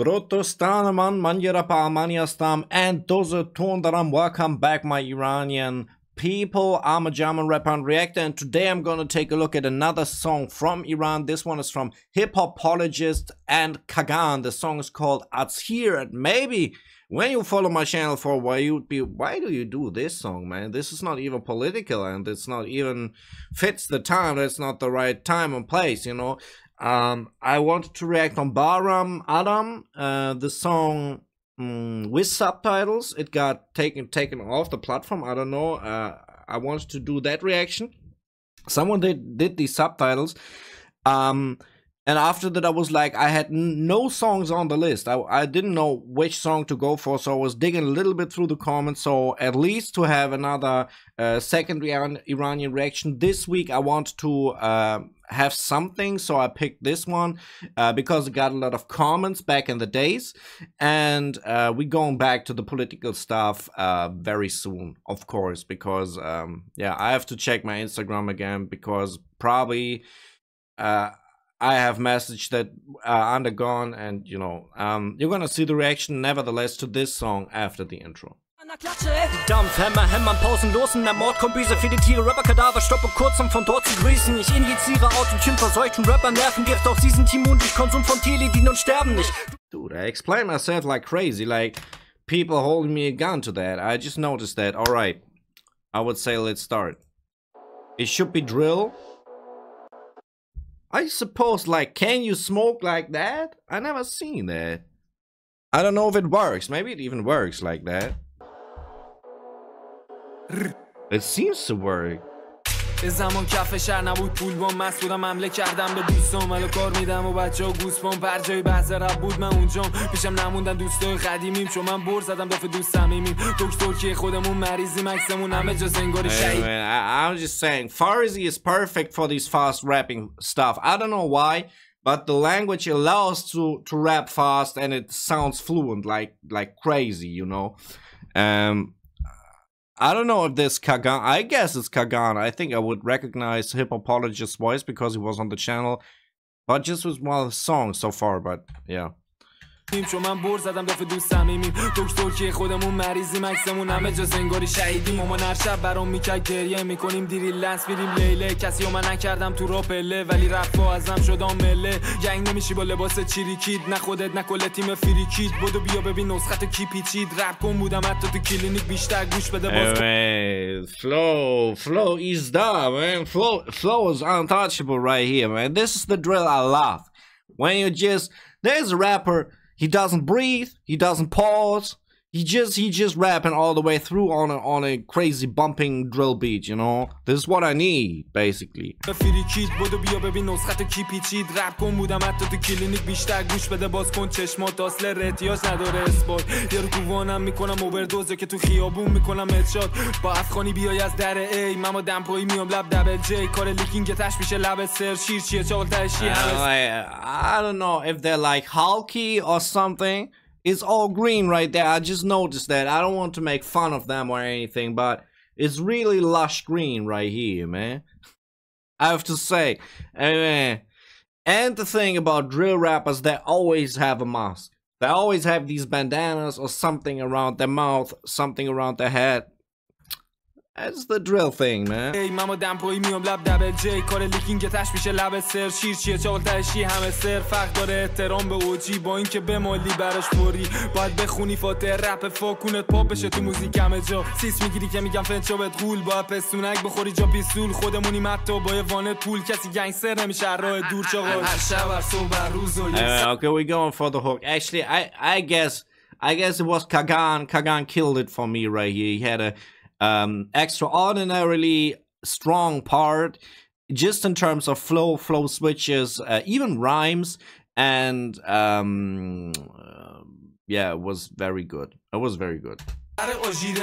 And those are Tundaram. Welcome back, my Iranian people. I'm a German rapper and reactor, and today I'm gonna take a look at another song from Iran. This one is from Hiphopologist and Kagan. The song is called Azhir, and maybe when you follow my channel for a while, you'd be, why do you do this song, man? This is not even political, and it's not even fits the time. That's not the right time and place, you know. I wanted to react on Bahram Adam, the song with subtitles. It got taken off the platform. I don't know. I wanted to do that reaction. Someone did the subtitles. And after that, I was like, I had no songs on the list. I didn't know which song to go for, so I was digging a little bit through the comments. So at least to have another secondary Iranian reaction this week, I want to have something. So I picked this one because it got a lot of comments back in the days. And we're going back to the political stuff very soon, of course, because, yeah, I have to check my Instagram again because probably... I have message that undergone, and you know, you're gonna see the reaction nevertheless to this song after the intro. Na Klatsche, Dampf, Hämmer, Hämmern, pausenlosen Mordkombüse für die Tiere, Rapperkadaver, stoppe kurz, um von dort zu grüßen. Ich injiziere Autotune, verseuchten Rapper, Nervengift, auch sie sind immun durch Konsum von Teledin und sterben nicht. Dude, I explain myself like crazy, like people holding me a gun to that. I just noticed that. Alright, I would say let's start. It should be drill. I suppose, like, can you smoke like that? I never seen that. I don't know if it works. Maybe it even works like that. It seems to work. زمان کف شهر نبود پول با مست بودم حمله کردم به دوستم الو کار میدم و بچه ها گوسپام بر جای بحث رب بود من اونجام پیشم نموندن دوستای قدیمیم چون من بر زدم داف دوست صمیمیم دکتر که خودمون مریضیم عکسمون همه جا زنگار شهید I'm just saying Farsi is perfect for these fast rapping stuff. I don't know why, but the language allows to rap fast and it sounds fluent like crazy, you know. I don't know if this Kagan, I guess it's Kagan. I think I would recognize Hiphopologist's voice because he was on the channel, but just with one song so far, but yeah. چون من بر زدم داف دوست صمیمیم دکتر که خودمون مریضیم عکسمون همه جا زنگاری شهیدیم مامان هر شب برام میکرد گریه میکنیم دیری لنس میریم لیله کسی و من نکردم تو را پله ولی رفا ازم شدم مله جنگ نمیشی با لباس چیریکید نه خودت نه کل تیم فریکید بدو بیا ببین نسختو کی پیچید رپ کن بودم حتی تو کلینیک بیشتر گوش بده باز flow is dumb, man. Flow is untouchable right here, man. This is the drill I love. When you just there's a rapper. He doesn't breathe, he doesn't pause, he just rapping all the way through on a crazy bumping drill beat, you know. This is what I need, basically. I don't know if they're like hulky or something. It's all green right there. I just noticed that. I don't want to make fun of them or anything, but it's really lush green right here, man. I have to say. And the thing about drill rappers, they always have a mask. They always have these bandanas or something around their mouth, something around their head. That's the drill thing, man. Okay, we're going for the hook. Actually, I guess it was Kagan. Kagan killed it for me right here. He had a extraordinarily strong part just in terms of flow switches, even rhymes, and yeah, it was very good. It was very good. I'm wondering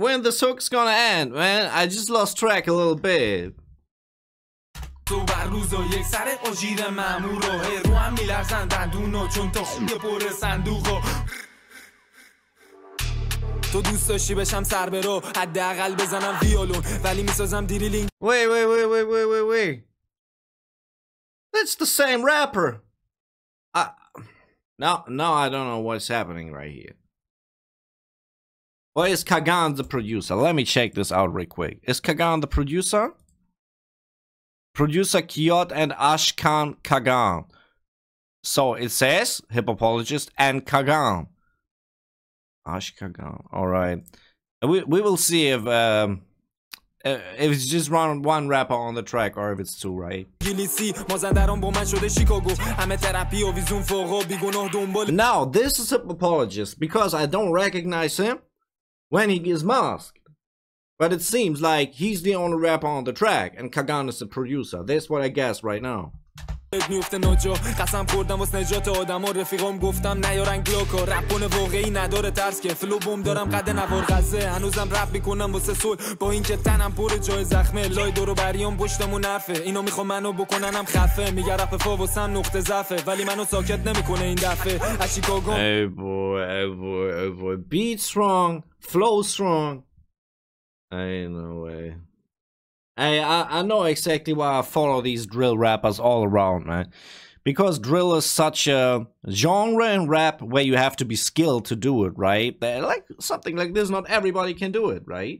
when this hook's gonna end, man. I just lost track a little bit. هر روز و یک سر اجیر مامور و هی رو هم میلرزن دندونو چون تا خون پر صندوق و تو دوست داشتی بشم سر برو حداقل بزنم ویولون ولی میسازم دیریلینگ. Wait, wait, wait, wait, wait, wait, wait. That's the same rapper. No, I don't know what's happening right here. Or is Kagan the producer? Let me check this out real quick. Is Kagan the producer? Producer Kiyot and Ashkan Kagan. So it says Hiphopologist and Kagan. Ash Kagan. All right. We will see if it's just one rapper on the track or if it's two, right? Now, this is Hiphopologist because I don't recognize him when he gets masked. But it seems like he's the only rapper on the track and Kagan is the producer. That's what I guess right now. میفته نوجو قسم خوردم واسه نجات آدم و رفیقام گفتم نیارن گلوکو رپونه واقعی نداره ترس که فلوبم دارم قد نوار غزه هنوزم رپ میکنم واسه سول با اینکه تنم پر جای زخمه لای دورو بریام پشتمو نفه اینو میخوام منو بکننم خفه میگه رپ فا واسم نقطه ضعفه ولی منو ساکت نمیکنه این دفعه اشیکاگو ای بو ای بو ای بو بیت strong flow strong I know way. Hey, I know exactly why I follow these drill rappers all around, man. Because drill is such a genre in rap where you have to be skilled to do it, right? Like something like this, not everybody can do it, right?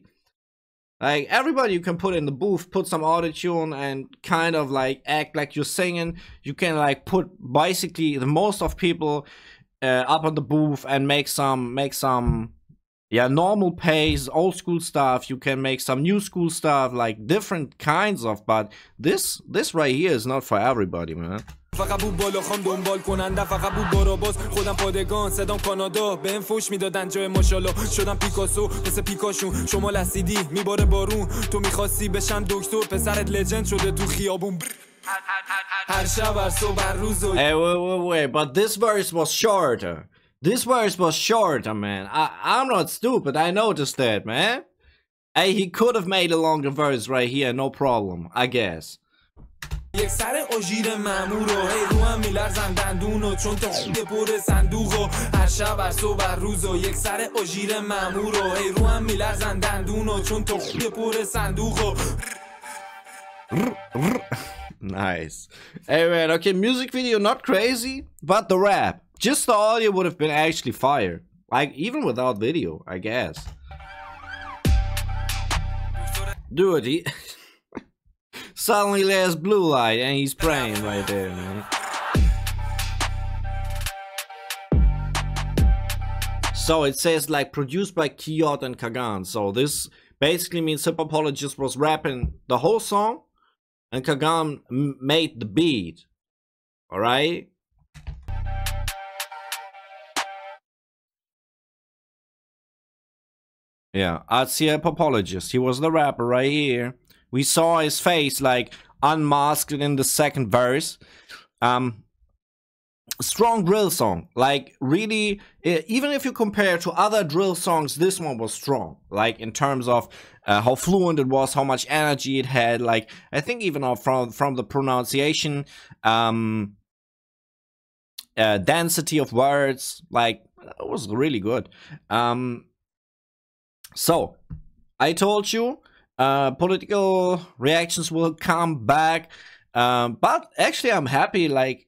Like everybody you can put in the booth, put some autotune and kind of like act like you're singing. You can like put basically the most of people up on the booth and make some yeah, normal pace, old school stuff. You can make some new school stuff, like different kinds of, but this right here is not for everybody, man. فقط بو بالا خام دنبال کننده فقط بو برو باز خودم پادگان صدام کانادا بهم فوش میدادن جای ماشاالله شدم پیکاسو مثل پیکاشون شما لسیدی میباره بارون تو میخواستی بشم دکتر پسرت لجند شده تو خیابون. Hey, wait, but this verse was shorter. This verse was shorter, man. I'm not stupid. I noticed that, man. Hey, he could have made a longer verse right here, no problem, I guess. Nice. Hey, man. Okay, music video not crazy, but the rap. Just the audio would have been actually fire, like even without video, I guess. Dude, he suddenly there's blue light and he's praying right there, man. So it says like produced by Kiyot and Kagan. So this basically means Hiphopologist was rapping the whole song and Kagan made the beat. All right. Yeah, Azhir Hiphopologist. He was the rapper right here. We saw his face like unmasked in the second verse. Strong drill song. Like really, even if you compare to other drill songs, this one was strong. Like in terms of how fluent it was, how much energy it had. Like I think even from the pronunciation, density of words. Like it was really good. So, I told you, political reactions will come back, but actually I'm happy, like,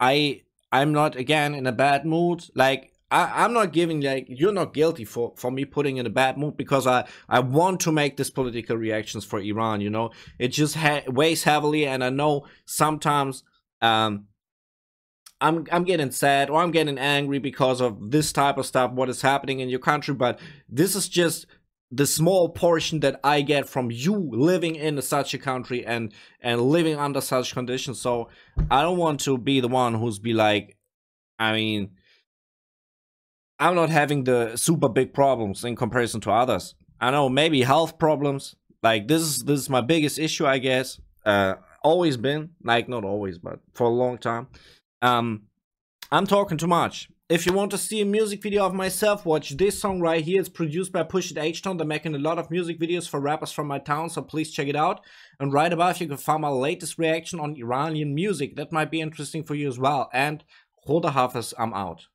I'm not, again, in a bad mood, like, I'm not giving, like, you're not guilty for me putting in a bad mood, because I want to make this political reactions for Iran, you know, it just weighs heavily, and I know sometimes, I'm getting sad or I'm getting angry because of this type of stuff, what is happening in your country, but this is just the small portion that I get from you living in such a country and living under such conditions. So I don't want to be the one who's be like, I mean, I'm not having the super big problems in comparison to others. I know maybe health problems, like this is my biggest issue, I guess. Always been, like not always, but for a long time. I'm talking too much. If you want to see a music video of myself, watch this song right here. It's produced by Push It H-Tone. They're making a lot of music videos for rappers from my town, so please check it out. And right above you can find my latest reaction on Iranian music. That might be interesting for you as well. And Khoda Hafiz, I'm out.